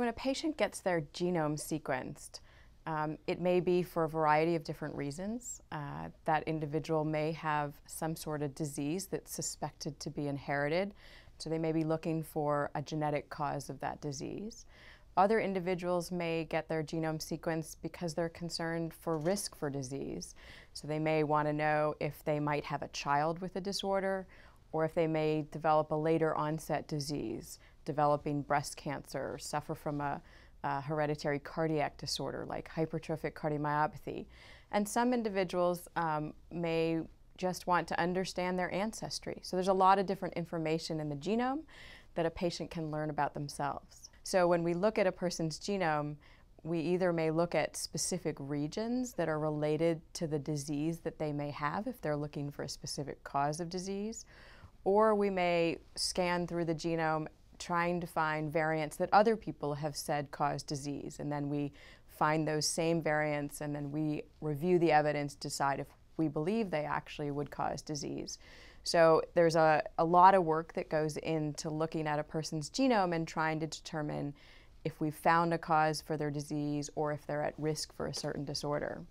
When a patient gets their genome sequenced, it may be for a variety of different reasons. That individual may have some sort of disease that's suspected to be inherited, so they may be looking for a genetic cause of that disease. Other individuals may get their genome sequenced because they're concerned for risk for disease, so they may want to know if they might have a child with a disorder or if they may develop a later onset disease, developing breast cancer, or suffer from a hereditary cardiac disorder like hypertrophic cardiomyopathy. And some individuals may just want to understand their ancestry. So there's a lot of different information in the genome that a patient can learn about themselves. So when we look at a person's genome, we either may look at specific regions that are related to the disease that they may have if they're looking for a specific cause of disease, or we may scan through the genome trying to find variants that other people have said cause disease, and then we find those same variants and then we review the evidence to decide if we believe they actually would cause disease. So there's a lot of work that goes into looking at a person's genome and trying to determine if we've found a cause for their disease or if they're at risk for a certain disorder.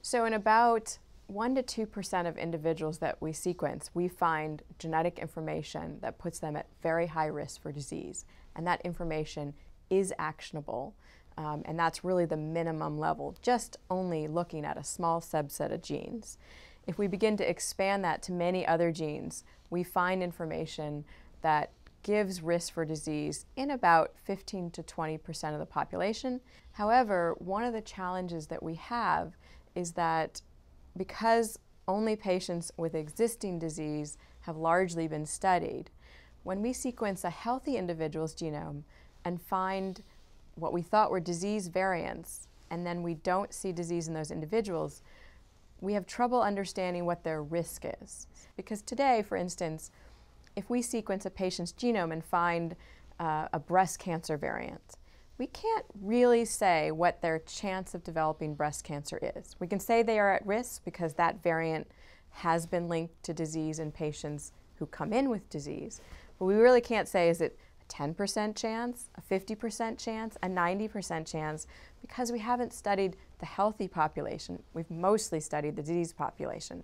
So in about 1 to 2% of individuals that we sequence, we find genetic information that puts them at very high risk for disease, and that information is actionable, and that's really the minimum level, just only looking at a small subset of genes. If we begin to expand that to many other genes, we find information that gives risk for disease in about 15 to 20% of the population. However, one of the challenges that we have is that because only patients with existing disease have largely been studied, when we sequence a healthy individual's genome and find what we thought were disease variants, and then we don't see disease in those individuals, we have trouble understanding what their risk is. Because today, for instance, if we sequence a patient's genome and find a breast cancer variant, we can't really say what their chance of developing breast cancer is. We can say they are at risk because that variant has been linked to disease in patients who come in with disease. But we really can't say, is it a 10% chance, a 50% chance, a 90% chance, because we haven't studied the healthy population. We've mostly studied the disease population.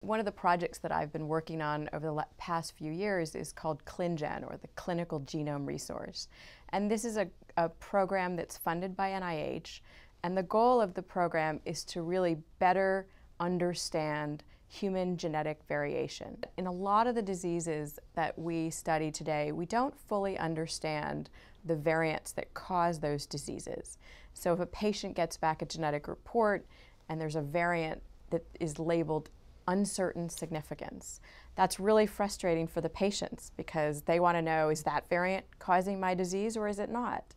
One of the projects that I've been working on over the past few years is called ClinGen, or the Clinical Genome Resource. And this is a program that's funded by NIH. And the goal of the program is to really better understand human genetic variation. In a lot of the diseases that we study today, we don't fully understand the variants that cause those diseases. So if a patient gets back a genetic report and there's a variant that is labeled uncertain significance, that's really frustrating for the patients because they want to know, is that variant causing my disease or is it not?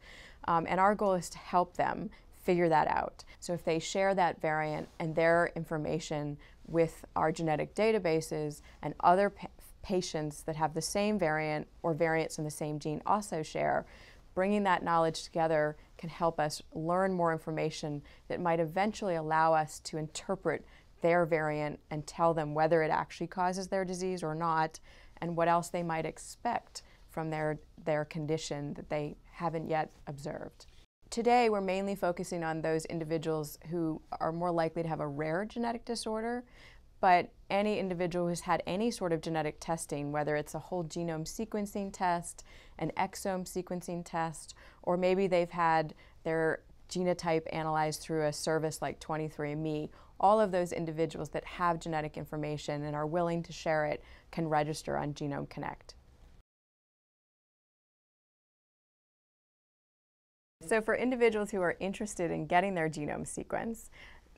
And our goal is to help them figure that out. So if they share that variant and their information with our genetic databases, and other patients that have the same variant or variants in the same gene also share, bringing that knowledge together can help us learn more information that might eventually allow us to interpret their variant and tell them whether it actually causes their disease or not, and what else they might expect from their condition that they haven't yet observed. Today, we're mainly focusing on those individuals who are more likely to have a rare genetic disorder, but any individual who's had any sort of genetic testing, whether it's a whole genome sequencing test, an exome sequencing test, or maybe they've had their genotype analyzed through a service like 23andMe, all of those individuals that have genetic information and are willing to share it can register on Genome Connect. So for individuals who are interested in getting their genome sequenced,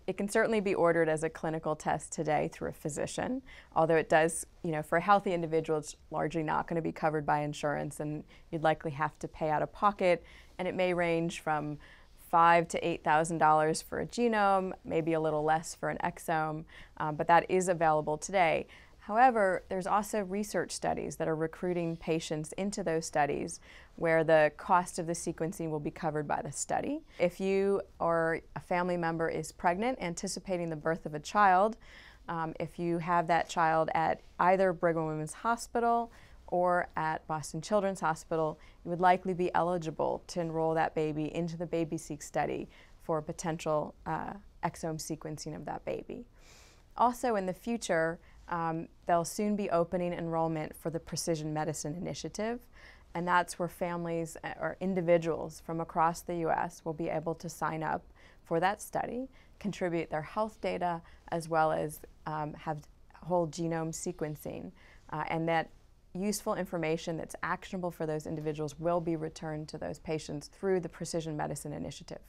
it can certainly be ordered as a clinical test today through a physician, although it does, for a healthy individual, it's largely not going to be covered by insurance, and you'd likely have to pay out of pocket, and it may range from $5,000 to $8,000 for a genome, maybe a little less for an exome, but that is available today. However, there's also research studies that are recruiting patients into those studies where the cost of the sequencing will be covered by the study. If you or a family member is pregnant, anticipating the birth of a child, if you have that child at either Brigham and Women's Hospital or at Boston Children's Hospital, you would likely be eligible to enroll that baby into the BabySeq study for potential exome sequencing of that baby. Also in the future, they'll soon be opening enrollment for the Precision Medicine Initiative, and that's where families or individuals from across the U.S. will be able to sign up for that study, contribute their health data, as well as have whole genome sequencing, and that useful information that's actionable for those individuals will be returned to those patients through the Precision Medicine Initiative.